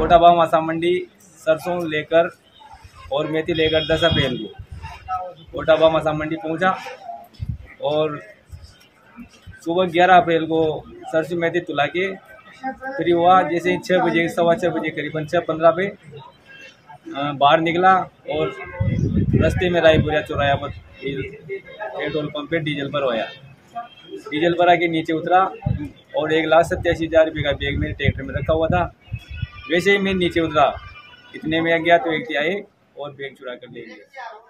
कोटाबाव मासा मंडी सरसों लेकर और मेथी लेकर 10 अप्रैल को कोटाबाव मासा मंडी पहुँचा और सुबह 11 अप्रैल को सरसों मेथी तुला के फ्री हुआ। जैसे 6 बजे सवा 6 बजे करीबन 6:15 पे बाहर निकला और रास्ते में रायपुरा चौराया पर पेट्रोल पंप पे डीजल भरवाया। डीजल भरा के नीचे उतरा और 1,87,000 रुपये का बैग मेरे ट्रैक्टर में रखा हुआ था। वैसे ही मैं नीचे उतरा, इतने में आ गया तो एक आए और बैग चुरा कर ले गया।